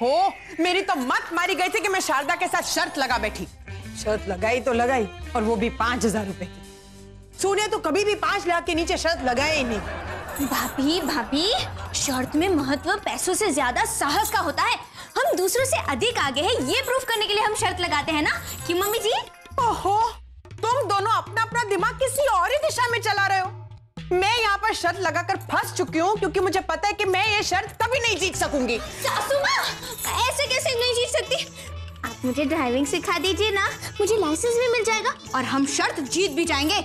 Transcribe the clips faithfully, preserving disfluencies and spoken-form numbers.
हो, मेरी तो मत मारी गई थी कि मैं शारदा के साथ शर्त लगा बैठी। शर्त लगाई तो लगाई और वो भी पांच हजार रुपए की। सुने तो कभी भी पांच लाख के नीचे शर्त लगाए ही नहीं। भाभी भाभी शर्त में महत्व पैसों से ज्यादा साहस का होता है। हम दूसरों से अधिक आगे हैं ये प्रूफ करने के लिए हम शर्त लगाते हैं ना कि मम्मी जी। ओहो, तुम दोनों अपना अपना दिमाग किसी और ही दिशा में चला रहे हो। मैं यहाँ पर शर्त लगाकर फंस चुकी हूँ क्योंकि मुझे पता है कि मैं ये शर्त कभी नहीं जीत सकूंगी। सासू माँ, ऐसे कैसे नहीं जीत सकती? आप मुझे ड्राइविंग सिखा दीजिए ना, मुझे लाइसेंस भी मिल जाएगा और हम शर्त जीत भी जाएंगे।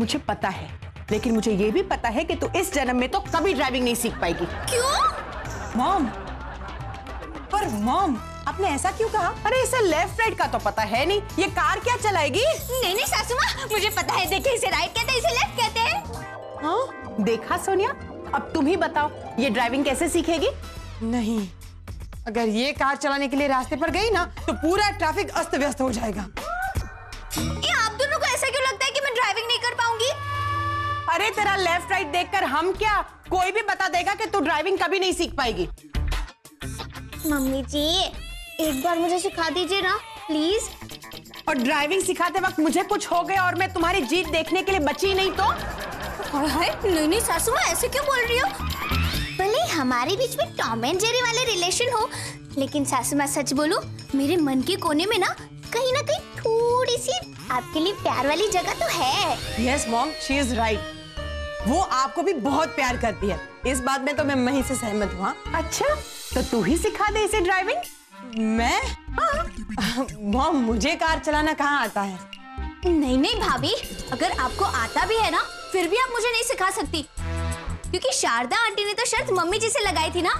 मुझे पता है, लेकिन मुझे ये भी पता है कि तू इस जन्म में तो कभी ड्राइविंग नहीं सीख पाएगी। क्यों मॉम? पर मॉम आपने ऐसा क्यों कहा? अरे इसे लेफ्ट राइट का तो पता है नहीं, ये कार क्या चलाएगी? नहीं नहीं सासू माँ, मुझे पता है। देखिए इसे राइट कहते हैं, इसे लेफ्ट कहते हैं। हाँ देखा सोनिया, अब तुम ही बताओ ये ड्राइविंग कैसे सीखेगी? नहीं, अगर ये कार चलाने के लिए रास्ते पर गई ना तो पूरा ट्रैफिक अस्त व्यस्त हो जाएगा। ये आप दोनों को ऐसा क्यों लगता है कि मैं ड्राइविंग नहीं कर पाऊंगी? अरे तेरा लेफ्ट राइट देखकर हम क्या, कोई भी बता देगा कि तू ड्राइविंग कभी नहीं सीख पाएगी। मम्मी जी एक बार मुझे सिखा दीजिए ना प्लीज। और ड्राइविंग सिखाते वक्त मुझे कुछ हो गया और मैं तुम्हारी जीत देखने के लिए बची नहीं तो? नहीं नहीं सासू माँ, ऐसे क्यों बोल रही हो? भले हमारे बीच में टॉम एंड जेरी वाले रिलेशन हो, लेकिन सासू माँ सच बोलूं मेरे मन के कोने में ना कहीं ना कहीं थोड़ी सी आपके लिए प्यार वाली जगह तो है। Yes mom, she is right. वो आपको भी बहुत प्यार करती है, इस बात में तो मैं मही से सहमत हूँ। अच्छा तो तू ही सिखा दे इसे ड्राइविंग। मैं? हाँ। मॉम मुझे कार चलाना कहाँ आता है? नहीं नहीं भाभी, अगर आपको आता भी है ना फिर भी आप मुझे नहीं सिखा सकती, क्योंकि शारदा आंटी ने तो शर्त मम्मी जी से लगाई थी ना,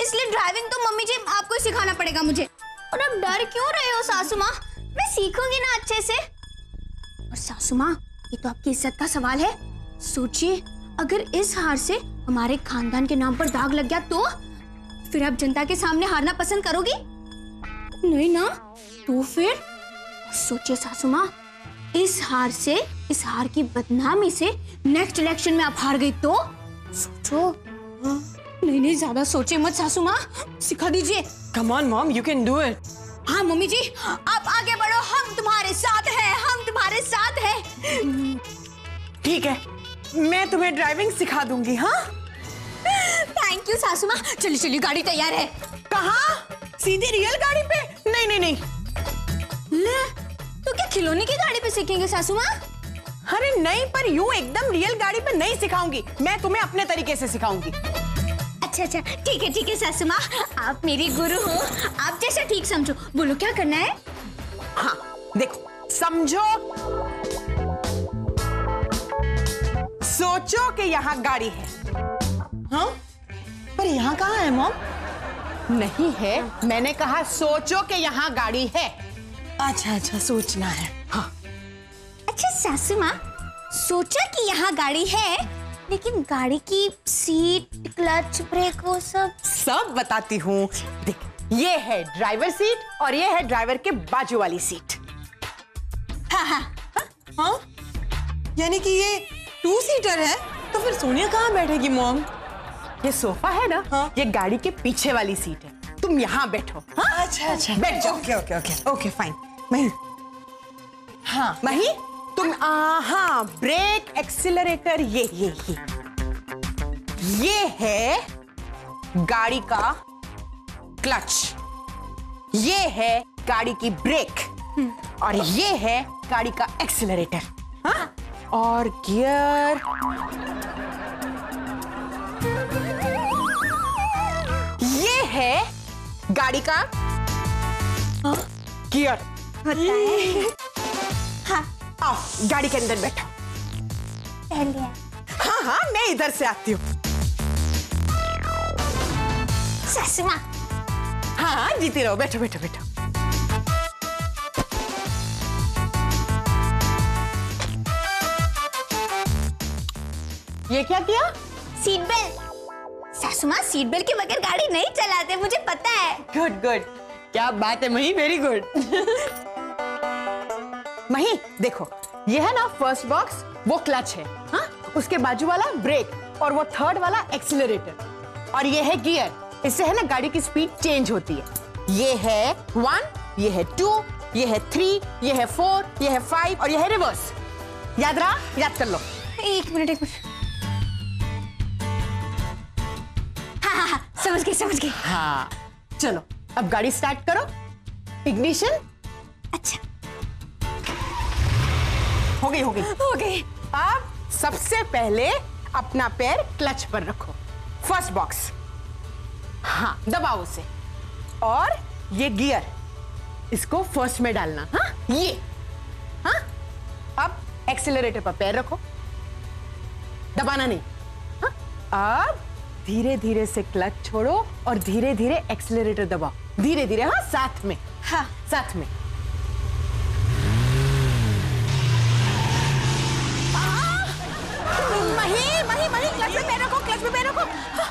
इसलिए ड्राइविंग तो मम्मी जी आपको ही सिखाना पड़ेगा मुझे। और आप डर क्यों रहे हो सासू माँ? मैं सीखूंगी ना अच्छे से। और सासू माँ ये तो आपकी इज्जत का सवाल है। सोचिए अगर इस हार से हमारे खानदान के नाम पर दाग लग गया तो फिर आप जनता के सामने हारना पसंद करोगी? नहीं ना। तो फिर सोचिए सासू माँ, इस हार से, इस हार की बदनामी से नेक्स्ट इलेक्शन में आप हार गई तो सोचो। नहीं नहीं ज्यादा सोचे मत सासू माँ, सिखा दीजिए। Come on mom, you can do it. हाँ मम्मी जी आप आगे बढ़ो, हम तुम्हारे साथ हैं, हम तुम्हारे साथ हैं। ठीक है, मैं तुम्हें ड्राइविंग सिखा दूंगी। हाँ थैंक यू सासू माँ। चलिए चलिए गाड़ी तैयार है। कहाँ? सीधी रियल गाड़ी पे? नहीं नहीं नहीं। ले, तो क्या खिलौने की गाड़ी पे सीखेंगे सासू माँ? अरे नहीं, पर यूं एकदम रियल गाड़ी पे नहीं सिखाऊंगी, मैं तुम्हें अपने तरीके से सिखाऊंगी। अच्छा अच्छा ठीक है ठीक है सासू माँ, आप मेरी गुरु हो, आप जैसा ठीक समझो। बोलो क्या करना है? हाँ देखो, समझो, सोचो कि यहाँ गाड़ी है। हाँ पर यहाँ कहाँ है मॉम? नहीं है, मैंने कहा सोचो कि यहाँ गाड़ी है। अच्छा अच्छा सोचना है। हाँ अच्छा सासू माँ, सोचा कि यहाँ गाड़ी है, लेकिन गाड़ी की सीट, क्लच, ब्रेक वो सब सब बताती हूँ। देख ये है ड्राइवर सीट और ये है ड्राइवर के बाजू वाली सीट। हाँ हाँ हाँ, यानी कि ये टू सीटर है। तो फिर सोनिया कहाँ बैठेगी मॉम? ये सोफा है ना, हाँ? ये गाड़ी के पीछे वाली सीट है, तुम यहाँ बैठो। हाँ? अच्छा अच्छा बैठ जाओ। Okay okay okay okay fine. Mahi, हाँ मही तुम हाँ ब्रेक, एक्सीलरेटर, ये ये ये ये है गाड़ी का क्लच, ये है गाड़ी की ब्रेक और ये है गाड़ी का एक्सीलरेटर। हाँ और गियर, है गाड़ी का गियर। हाँ आओ गाड़ी के अंदर बैठो। हाँ हाँ मैं इधर से आती हूँ। सासू माँ हाँ हाँ जीती रहो, बैठो बैठो बैठो। ये क्या किया? Seat belt. सासू माँ सीट बेल्ट के बगैर गाड़ी नहीं चलाते, मुझे पता है। गुड गुड, क्या बात है मही, वेरी गुड। मही देखो, ये है ना फर्स्ट बॉक्स, वो क्लच है। हाँ उसके बाजू वाला ब्रेक और वो थर्ड वाला एक्सीलरेटर और ये है गियर इससे है ना गाड़ी की स्पीड चेंज होती है। ये है वन, ये है टू, ये है थ्री, ये है फोर, ये है फाइव और ये है रिवर्स। याद रहा, याद कर लो। एक मिनट एक मिनट हाँ, हाँ, समझ गई समझ गई। हाँ चलो अब गाड़ी स्टार्ट करो। इग्निशन। अच्छा हो गई हो गई हो गई। अब सबसे पहले अपना पैर क्लच पर रखो, फर्स्ट बॉक्स। हाँ दबाओ उसे और ये गियर इसको फर्स्ट में डालना। हाँ ये हाँ। अब एक्सीलरेटर पर पैर रखो, दबाना नहीं। हाँ अब धीरे धीरे से क्लच छोड़ो और धीरे धीरे एक्सेलरेटर दबाओ, धीरे धीरे। हाँ साथ में, हाँ साथ में। मही मही मही क्लच पे पैर रखो, क्लच पे पैर रखो। हाँ,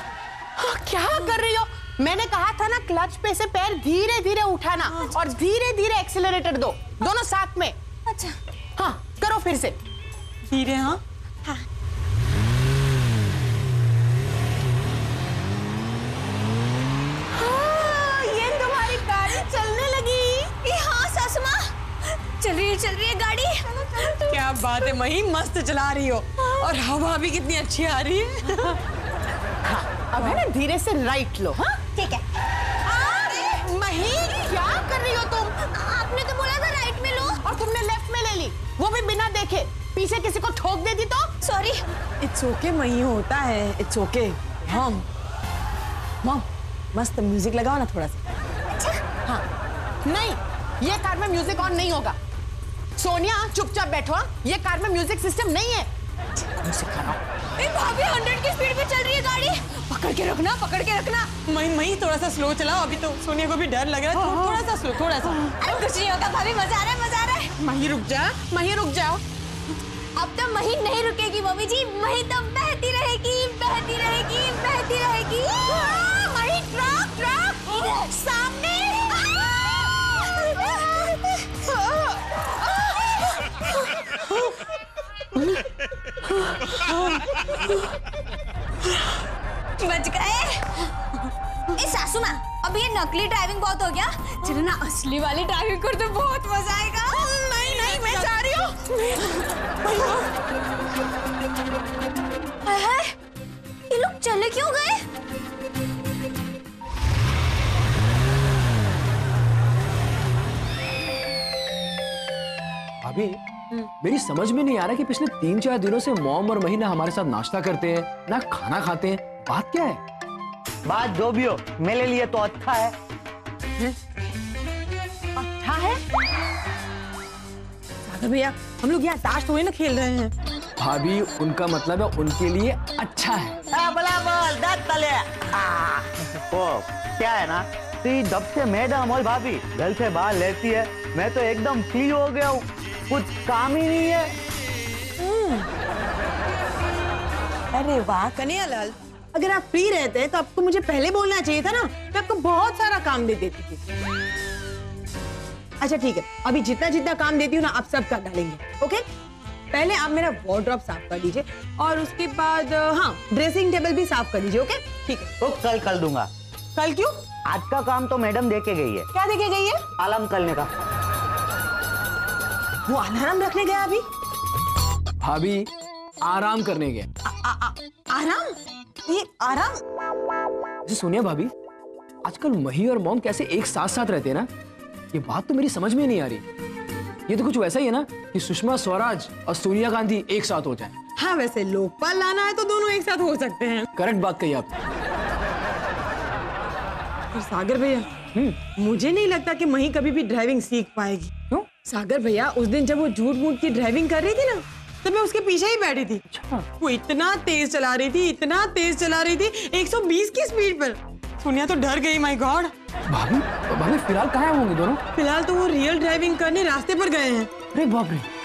हाँ, क्या कर रही हो? मैंने कहा था ना क्लच पे से पैर धीरे धीरे उठाना। अच्छा। और धीरे धीरे एक्सेलरेटर दो। हाँ। दोनों साथ में। अच्छा हाँ करो फिर से धीरे। हाँ हाँ चल रही है चल रही है गाड़ी। चलो, चलो, चलो। क्या बात है मही, मस्त चला रही हो और हवा भी कितनी अच्छी आ रही है। हाँ, अब है ना धीरे से राइट लो। हाँ ठीक है। मही क्या कर रही हो तुम? आपने तो बोला था राइट में लो और तुमने लेफ्ट में ले ली, वो भी बिना देखे। पीछे किसी को ठोक देती तो। सॉरी इट्स ओके मही, होता है इट्स ओके। मॉम मॉम मस्त म्यूजिक लगाओ ना थोड़ा सा। अच्छा हाँ नहीं, ये कार में म्यूजिक ऑन नहीं होगा। सोनिया चुपचाप बैठो, ये कार में म्यूजिक सिस्टम नहीं है। म्यूजिक भाभी हंड्रेड की स्पीड पे चल रही है गाड़ी, पकड़ के रखना पकड़ के रखना। मही मही थोड़ा सा स्लो चलाओ, अभी तो सोनिया को भी डर लग रहा है। थो, थोड़ा सा स्लो थोड़ा सा। अरे कुछ नहीं होगा भाभी, मजा आ रहा है मजा आ रहा है। मही रुक जा, मही रुक जाओ। अब तो मही नहीं रुकेगी मम्मी जी, मही तो बहती रहेगी बहती रहेगी बहती रहेगी। मही ट्रक ट्रक सामने। बच गए। ए सासू माँ, अब ये नकली ड्राइविंग बहुत हो गया, चलो ना असली वाली ड्राइविंग कर तो बहुत मजा आएगा। नहीं नहीं मैं जा रही हूँ। ये लोग चले क्यों गए? अभी मेरी समझ में नहीं आ रहा कि पिछले तीन चार दिनों से मॉम और मही ना हमारे साथ नाश्ता करते हैं ना खाना खाते हैं, बात क्या है? बात जो भी हो मेरे लिए तो अच्छा है। अच्छा है? सागर भैया हम लोग यहाँ ताश थोड़ी ना खेल रहे हैं। भाभी उनका मतलब है उनके लिए अच्छा है। आ, बला बल, दांत तले। आ, ओ, क्या है ना तो जब से मैडम और भाभी घर से बाहर लेती है मैं तो एकदम फ्री हो गया हूँ, कुछ काम ही नहीं है। अरे वाह कन्हैया लाल, अगर आप फ्री रहते तो आपको मुझे पहले बोलना चाहिए था ना, मैं आपको बहुत सारा काम दे देती थी। अच्छा ठीक है, अभी जितना जितना काम देती हूँ ना आप सब कर डालेंगे। ओके पहले आप मेरा वार्डरोब साफ कर दीजिए और उसके बाद हाँ ड्रेसिंग टेबल भी साफ कर दीजिए। ओके ठीक है। तो कल कर दूंगा। कल क्यों? आज का काम तो मैडम देके गई है। क्या देके गई है? आलम करने का। वो आराम रखने गया अभी? भाभी आराम करने गया। आ, आ, आ, आराम? ये आराम? सुनिए भाभी, आजकल मही और मॉम कैसे एक साथ साथ रहते हैं ना, ये बात तो मेरी समझ में नहीं आ रही। ये तो कुछ वैसा ही है ना कि सुषमा स्वराज और सोनिया गांधी एक साथ हो जाए। हाँ वैसे लोकपाल लाना है तो दोनों एक साथ हो सकते हैं। करेक्ट बात कही आपने। और सागर भैया मुझे नहीं लगता कि मही कभी भी ड्राइविंग सीख पाएगी। क्यों? सागर भैया उस दिन जब वो झूठ मूठ की ड्राइविंग कर रही थी ना तब मैं उसके पीछे ही बैठी थी। अच्छा। वो इतना तेज चला रही थी इतना तेज चला रही थी एक सौ बीस की स्पीड पर, सोनिया तो डर गई। My God. भाभी भाभी फिलहाल कहाँ होंगे दोनों? फिलहाल तो वो रियल ड्राइविंग करने रास्ते पर गए हैं। अरे बाप रे।